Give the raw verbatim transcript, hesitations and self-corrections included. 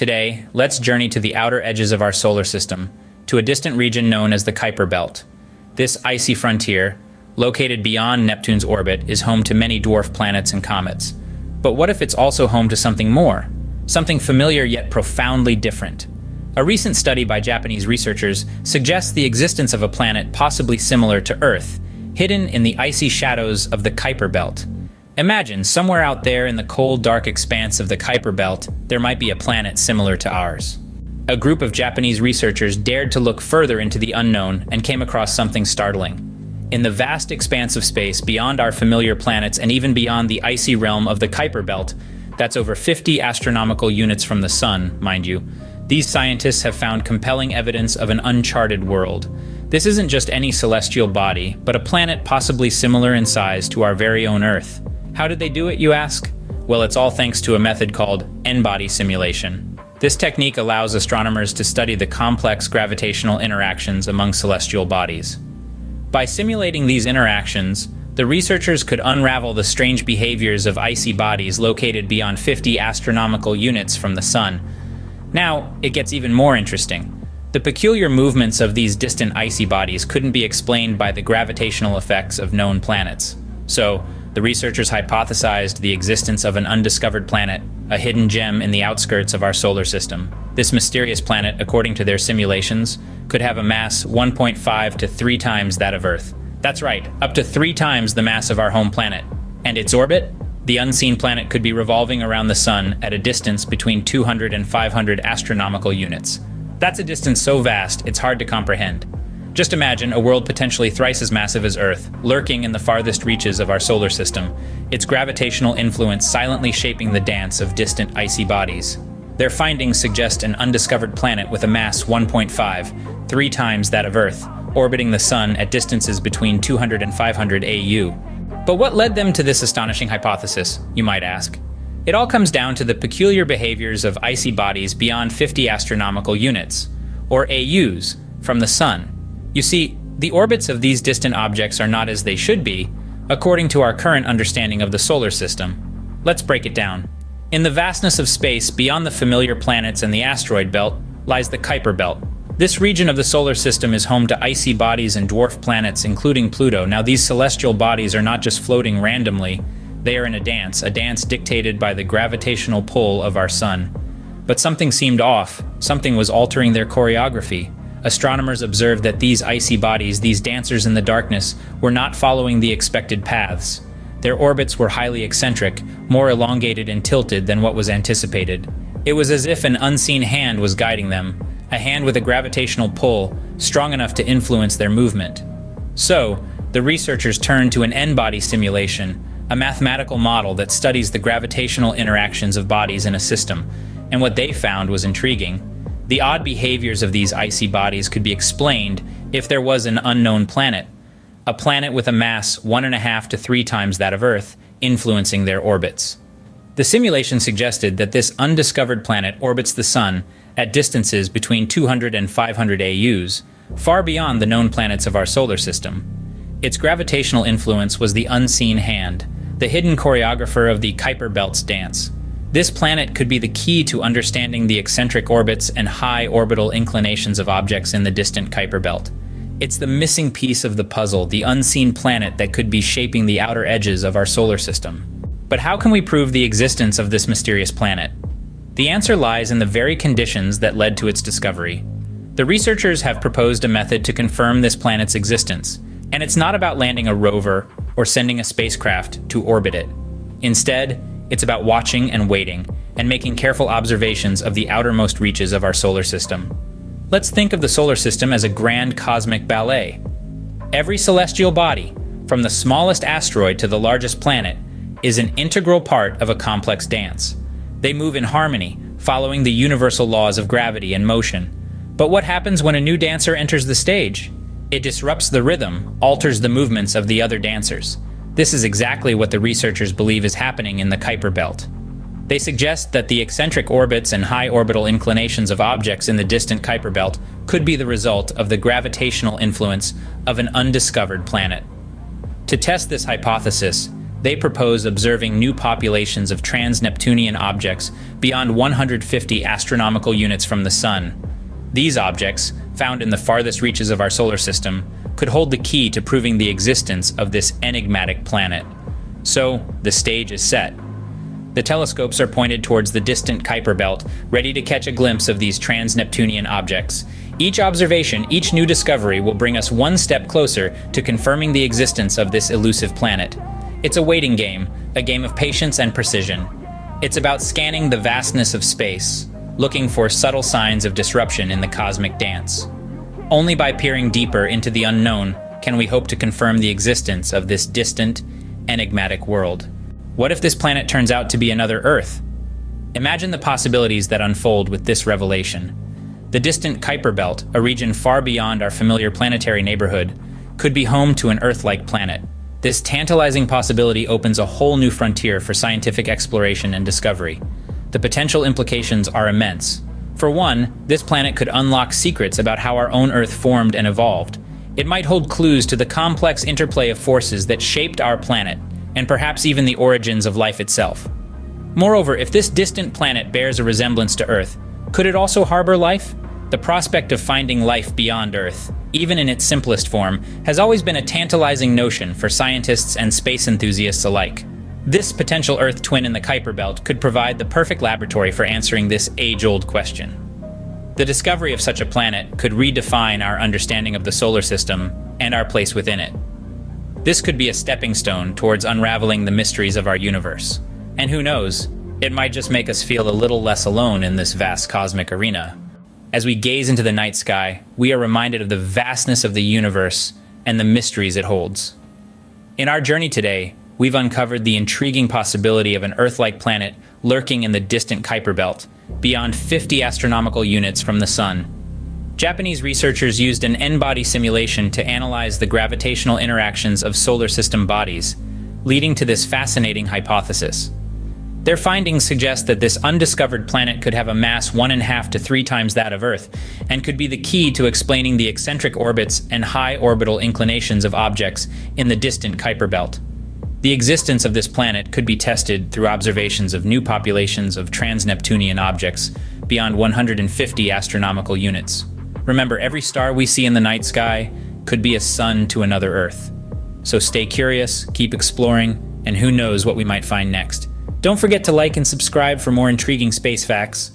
Today, let's journey to the outer edges of our solar system, to a distant region known as the Kuiper Belt. This icy frontier, located beyond Neptune's orbit, is home to many dwarf planets and comets. But what if it's also home to something more? Something familiar yet profoundly different. A recent study by Japanese researchers suggests the existence of a planet possibly similar to Earth, hidden in the icy shadows of the Kuiper Belt. Imagine, somewhere out there in the cold, dark expanse of the Kuiper Belt, there might be a planet similar to ours. A group of Japanese researchers dared to look further into the unknown and came across something startling. In the vast expanse of space beyond our familiar planets and even beyond the icy realm of the Kuiper Belt, that's over fifty astronomical units from the Sun, mind you, these scientists have found compelling evidence of an uncharted world. This isn't just any celestial body, but a planet possibly similar in size to our very own Earth. How did they do it, you ask? Well, it's all thanks to a method called n-body simulation. This technique allows astronomers to study the complex gravitational interactions among celestial bodies. By simulating these interactions, the researchers could unravel the strange behaviors of icy bodies located beyond fifty astronomical units from the Sun. Now, it gets even more interesting. The peculiar movements of these distant icy bodies couldn't be explained by the gravitational effects of known planets. So, the researchers hypothesized the existence of an undiscovered planet, a hidden gem in the outskirts of our solar system. This mysterious planet, according to their simulations, could have a mass one point five to three times that of Earth. That's right, up to three times the mass of our home planet. And its orbit? The unseen planet could be revolving around the Sun at a distance between two hundred and five hundred astronomical units. That's a distance so vast, it's hard to comprehend. Just imagine a world potentially thrice as massive as Earth, lurking in the farthest reaches of our solar system, its gravitational influence silently shaping the dance of distant icy bodies. Their findings suggest an undiscovered planet with a mass one point five, three times that of Earth, orbiting the Sun at distances between two hundred and five hundred A U. But what led them to this astonishing hypothesis, you might ask? It all comes down to the peculiar behaviors of icy bodies beyond fifty astronomical units, or A Us, from the Sun. You see, the orbits of these distant objects are not as they should be, according to our current understanding of the solar system. Let's break it down. In the vastness of space beyond the familiar planets and the asteroid belt lies the Kuiper Belt. This region of the solar system is home to icy bodies and dwarf planets, including Pluto. Now, these celestial bodies are not just floating randomly, they are in a dance, a dance dictated by the gravitational pull of our Sun. But something seemed off, something was altering their choreography. Astronomers observed that these icy bodies, these dancers in the darkness, were not following the expected paths. Their orbits were highly eccentric, more elongated and tilted than what was anticipated. It was as if an unseen hand was guiding them, a hand with a gravitational pull, strong enough to influence their movement. So, the researchers turned to an n-body simulation, a mathematical model that studies the gravitational interactions of bodies in a system, and what they found was intriguing. The odd behaviors of these icy bodies could be explained if there was an unknown planet, a planet with a mass one and a half to three times that of Earth, influencing their orbits. The simulation suggested that this undiscovered planet orbits the Sun at distances between two hundred and five hundred A Us, far beyond the known planets of our solar system. Its gravitational influence was the unseen hand, the hidden choreographer of the Kuiper Belt's dance. This planet could be the key to understanding the eccentric orbits and high orbital inclinations of objects in the distant Kuiper Belt. It's the missing piece of the puzzle, the unseen planet that could be shaping the outer edges of our solar system. But how can we prove the existence of this mysterious planet? The answer lies in the very conditions that led to its discovery. The researchers have proposed a method to confirm this planet's existence, and it's not about landing a rover or sending a spacecraft to orbit it. Instead, it's about watching and waiting, and making careful observations of the outermost reaches of our solar system. Let's think of the solar system as a grand cosmic ballet. Every celestial body, from the smallest asteroid to the largest planet, is an integral part of a complex dance. They move in harmony, following the universal laws of gravity and motion. But what happens when a new dancer enters the stage? It disrupts the rhythm, alters the movements of the other dancers. This is exactly what the researchers believe is happening in the Kuiper Belt. They suggest that the eccentric orbits and high orbital inclinations of objects in the distant Kuiper Belt could be the result of the gravitational influence of an undiscovered planet. To test this hypothesis, they propose observing new populations of trans-Neptunian objects beyond one hundred fifty astronomical units from the Sun. These objects, found in the farthest reaches of our solar system, could hold the key to proving the existence of this enigmatic planet. So, the stage is set. The telescopes are pointed towards the distant Kuiper Belt, ready to catch a glimpse of these trans-Neptunian objects. Each observation, each new discovery, will bring us one step closer to confirming the existence of this elusive planet. It's a waiting game, a game of patience and precision. It's about scanning the vastness of space, looking for subtle signs of disruption in the cosmic dance. Only by peering deeper into the unknown can we hope to confirm the existence of this distant, enigmatic world. What if this planet turns out to be another Earth? Imagine the possibilities that unfold with this revelation. The distant Kuiper Belt, a region far beyond our familiar planetary neighborhood, could be home to an Earth-like planet. This tantalizing possibility opens a whole new frontier for scientific exploration and discovery. The potential implications are immense. For one, this planet could unlock secrets about how our own Earth formed and evolved. It might hold clues to the complex interplay of forces that shaped our planet, and perhaps even the origins of life itself. Moreover, if this distant planet bears a resemblance to Earth, could it also harbor life? The prospect of finding life beyond Earth, even in its simplest form, has always been a tantalizing notion for scientists and space enthusiasts alike. This potential Earth twin in the Kuiper Belt could provide the perfect laboratory for answering this age-old question. The discovery of such a planet could redefine our understanding of the solar system and our place within it. This could be a stepping stone towards unraveling the mysteries of our universe. And who knows, it might just make us feel a little less alone in this vast cosmic arena. As we gaze into the night sky, we are reminded of the vastness of the universe and the mysteries it holds. In our journey today, we've uncovered the intriguing possibility of an Earth-like planet lurking in the distant Kuiper Belt, beyond fifty astronomical units from the Sun. Japanese researchers used an n-body simulation to analyze the gravitational interactions of solar system bodies, leading to this fascinating hypothesis. Their findings suggest that this undiscovered planet could have a mass one and a half to three times that of Earth, and could be the key to explaining the eccentric orbits and high orbital inclinations of objects in the distant Kuiper Belt. The existence of this planet could be tested through observations of new populations of trans-Neptunian objects beyond one hundred fifty astronomical units. Remember, every star we see in the night sky could be a sun to another Earth. So stay curious, keep exploring, and who knows what we might find next. Don't forget to like and subscribe for more intriguing space facts.